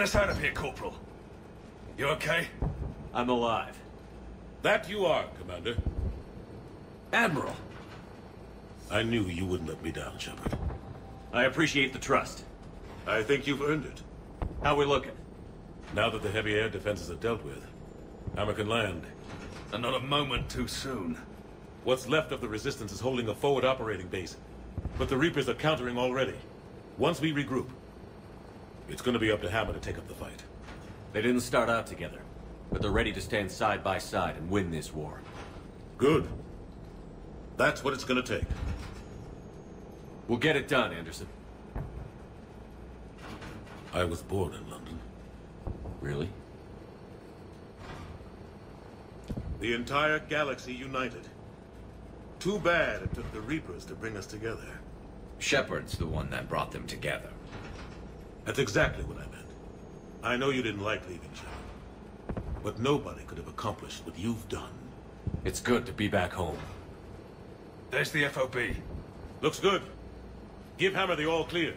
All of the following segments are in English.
Get us out of here, Corporal. You okay? I'm alive. That you are, Commander. Admiral. I knew you wouldn't let me down, Shepard. I appreciate the trust. I think you've earned it. How we looking? Now that the heavy air defenses are dealt with, Hammer can land. And not a moment too soon. What's left of the Resistance is holding a forward operating base. But the Reapers are countering already. Once we regroup, it's gonna be up to Hammer to take up the fight. They didn't start out together, but they're ready to stand side by side and win this war. Good. That's what it's gonna take. We'll get it done, Anderson. I was born in London. Really? The entire galaxy united. Too bad it took the Reapers to bring us together. Shepard's the one that brought them together. That's exactly what I meant. I know you didn't like leaving, Shepard. But nobody could have accomplished what you've done. It's good to be back home. There's the FOB. Looks good. Give Hammer the all clear.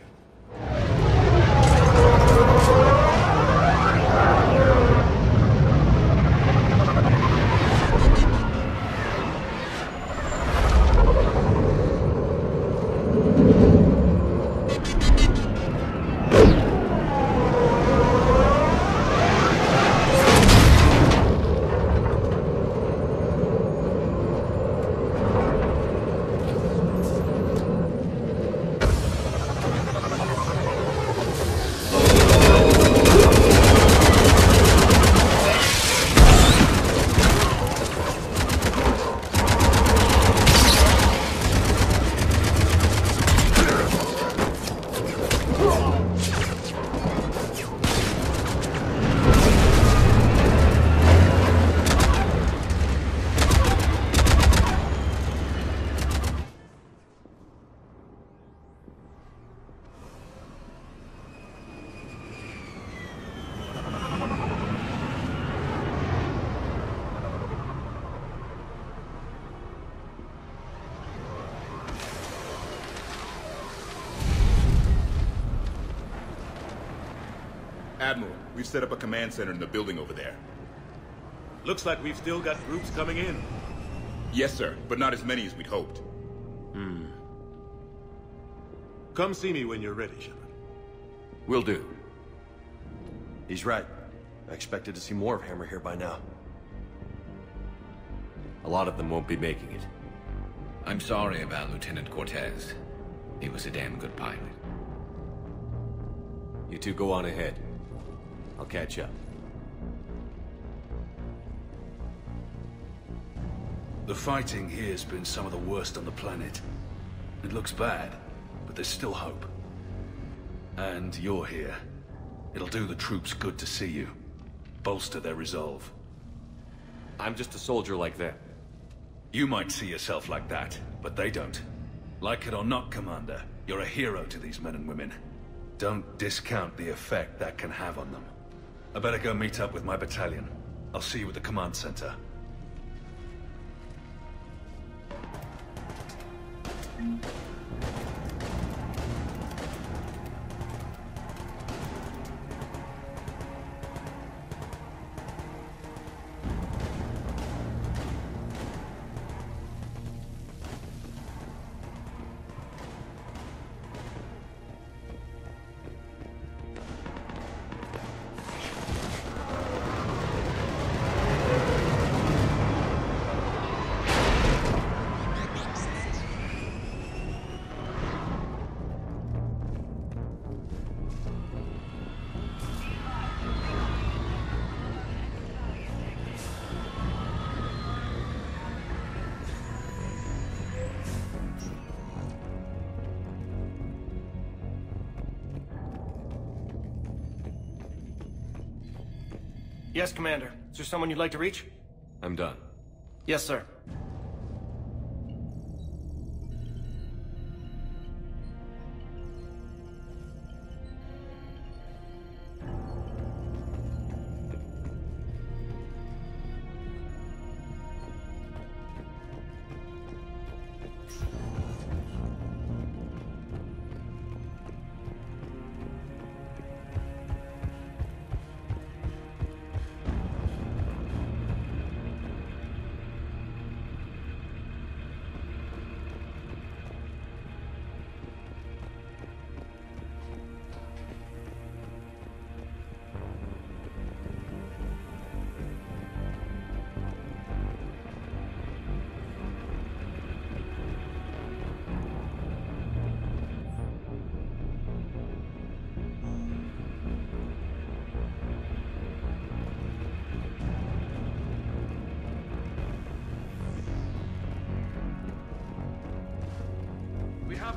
Admiral, we've set up a command center in the building over there. Looks like we've still got groups coming in. Yes, sir, but not as many as we'd hoped. Hmm. Come see me when you're ready, Shepard. Will do. He's right. I expected to see more of Hammer here by now. A lot of them won't be making it. I'm sorry about Lieutenant Cortez. He was a damn good pilot. You two go on ahead. I'll catch up. The fighting here's been some of the worst on the planet. It looks bad, but there's still hope. And you're here. It'll do the troops good to see you. Bolster their resolve. I'm just a soldier like them. You might see yourself like that, but they don't. Like it or not, Commander, you're a hero to these men and women. Don't discount the effect that can have on them. I better go meet up with my battalion. I'll see you at the command center. Yes, Commander. Is there someone you'd like to reach? I'm done. Yes, sir.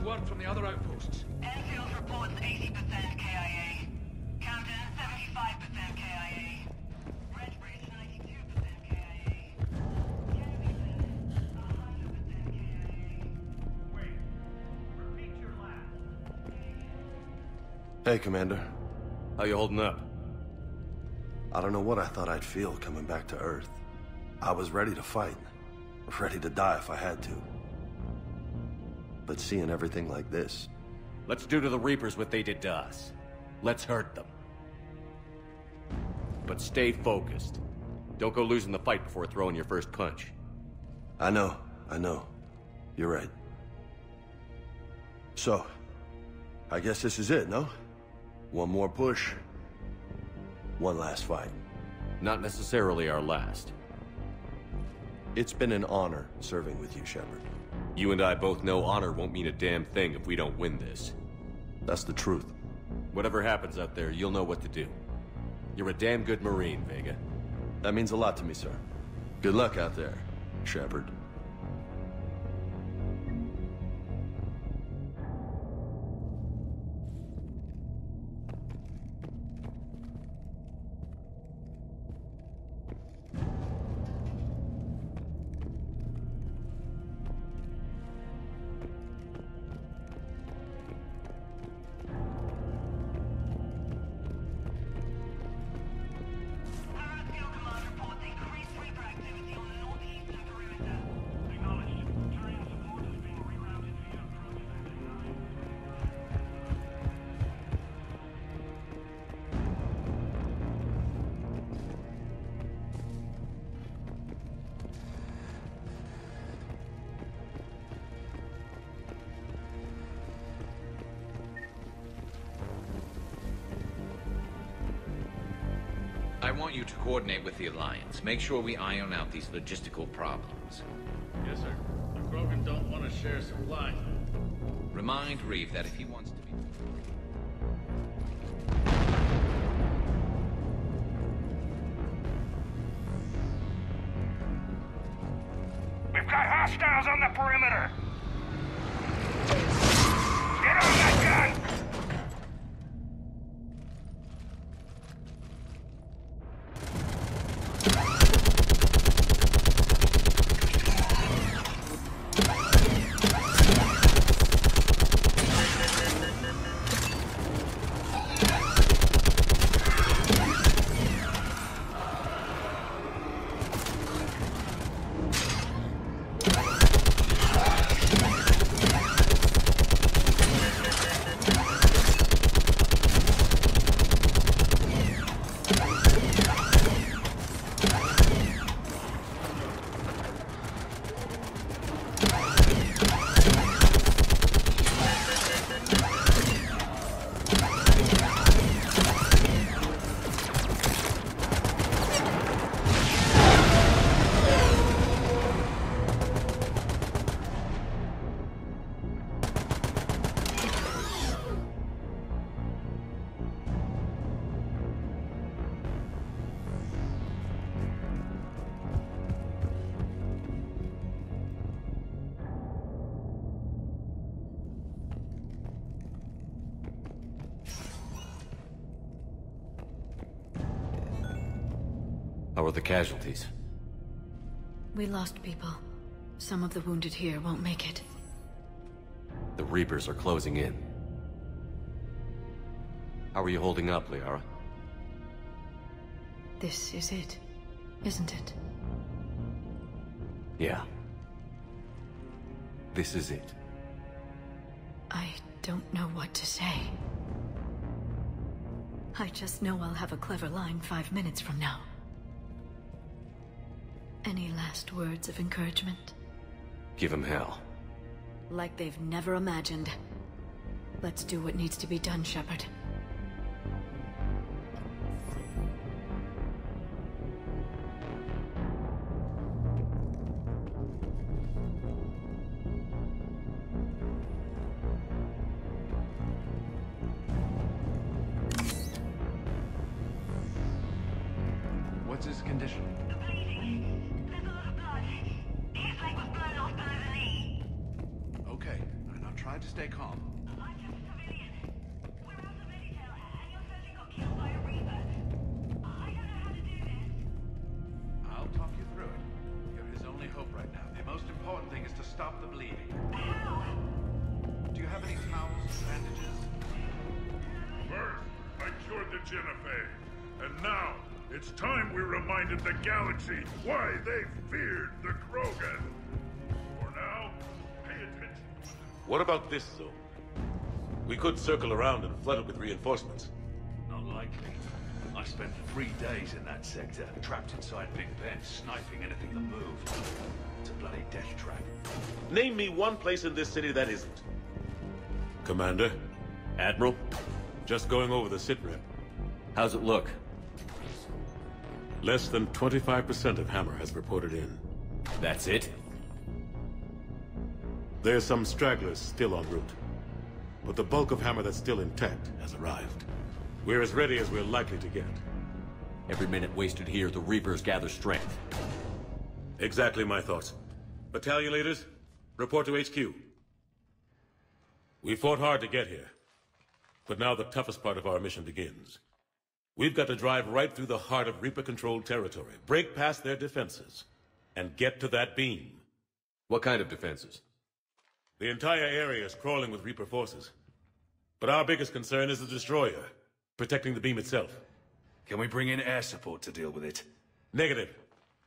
word from the other outposts. Enfield's reports 80% KIA. Camden 75% KIA. Redbridge 92% KIA. Kennedy 100% KIA. Wait. Repeat your last. Hey, Commander. How you holding up? I don't know what I thought I'd feel coming back to Earth. I was ready to fight. Ready to die if I had to. But seeing everything like this... Let's do to the Reapers what they did to us. Let's hurt them. But stay focused. Don't go losing the fight before throwing your first punch. I know. You're right. So, I guess this is it, no? One more push. One last fight. Not necessarily our last. It's been an honor serving with you, Shepard. You and I both know honor won't mean a damn thing if we don't win this. That's the truth. Whatever happens out there, you'll know what to do. You're a damn good Marine, Vega. That means a lot to me, sir. Good luck out there, Shepard. I want you to coordinate with the Alliance. Make sure we iron out these logistical problems. Yes, sir. The Krogan don't want to share supplies. Remind Reeve that if he wants to be... We've got hostiles on the perimeter! Get on that gun! Or the casualties. We lost people. Some of the wounded here won't make it. The Reapers are closing in. How are you holding up, Liara? This is it, isn't it? Yeah. This is it. I don't know what to say. I just know I'll have a clever line 5 minutes from now. Any last words of encouragement? Give them hell. Like they've never imagined. Let's do what needs to be done, Shepard. What's his condition? Try to stay calm. I'm just a civilian. We're out of Medicare, and your surgeon got killed by a Reaper. I don't know how to do this. I'll talk you through it. There is only hope right now. The most important thing is to stop the bleeding. How? Do you have any towels, bandages? First, I cured the Genophage, and now it's time we reminded the galaxy why they feared the Krogan. For now, pay attention to them. What about this zone? We could circle around and flood it with reinforcements. Not likely. I spent 3 days in that sector, trapped inside Big Ben, sniping anything that moved. It's a bloody death trap. Name me one place in this city that isn't. Commander? Admiral? Just going over the sitrep. How's it look? Less than 25% of Hammer has reported in. That's it? There's some stragglers still en route. But the bulk of Hammer that's still intact has arrived. We're as ready as we're likely to get. Every minute wasted here, the Reapers gather strength. Exactly my thoughts. Battalion leaders, report to HQ. We fought hard to get here. But now the toughest part of our mission begins. We've got to drive right through the heart of Reaper-controlled territory, break past their defenses, and get to that beam. What kind of defenses? The entire area is crawling with Reaper forces. But our biggest concern is the destroyer, protecting the beam itself. Can we bring in air support to deal with it? Negative.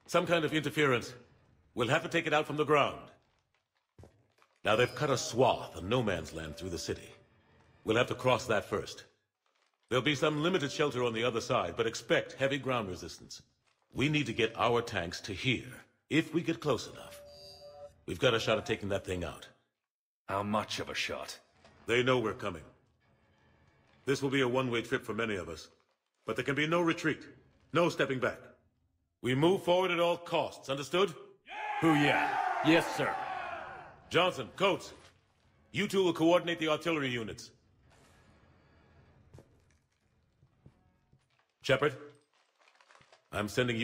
Some kind of interference. We'll have to take it out from the ground. Now they've cut a swath of no man's land through the city. We'll have to cross that first. There'll be some limited shelter on the other side, but expect heavy ground resistance. We need to get our tanks to here, if we get close enough. We've got a shot at taking that thing out. How much of a shot? They know we're coming. This will be a one-way trip for many of us, but there can be no retreat, no stepping back. We move forward at all costs, understood? Yeah! Hoo yeah. Yes, sir. Johnson, Coates, you two will coordinate the artillery units. Shepard, I'm sending you...